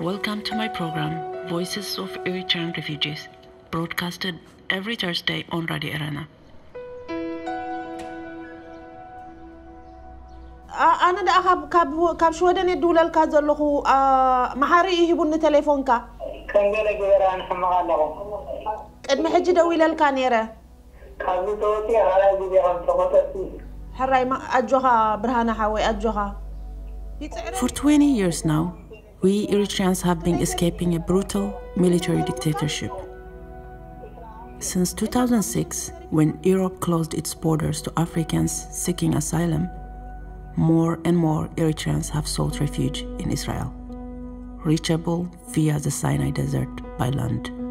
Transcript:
Welcome to my program, Voices of Eritrean Refugees, broadcasted every Thursday on Radio Arana. أنا دا أخاب كاب شو هذا ندول الكاز اللي هو محاري يهبون التليفون كا. كان قال جيران حمقالهم. قد محج دويل الكانيرة. كانوا توتي على جيران توتي. هراي ما أجوها برهانة حوي أجوها. For 20 years now, we Eritreans have been escaping a brutal military dictatorship. Since 2006, when Europe closed its borders to Africans seeking asylum, more and more Eritreans have sought refuge in Israel, reachable via the Sinai Desert by land.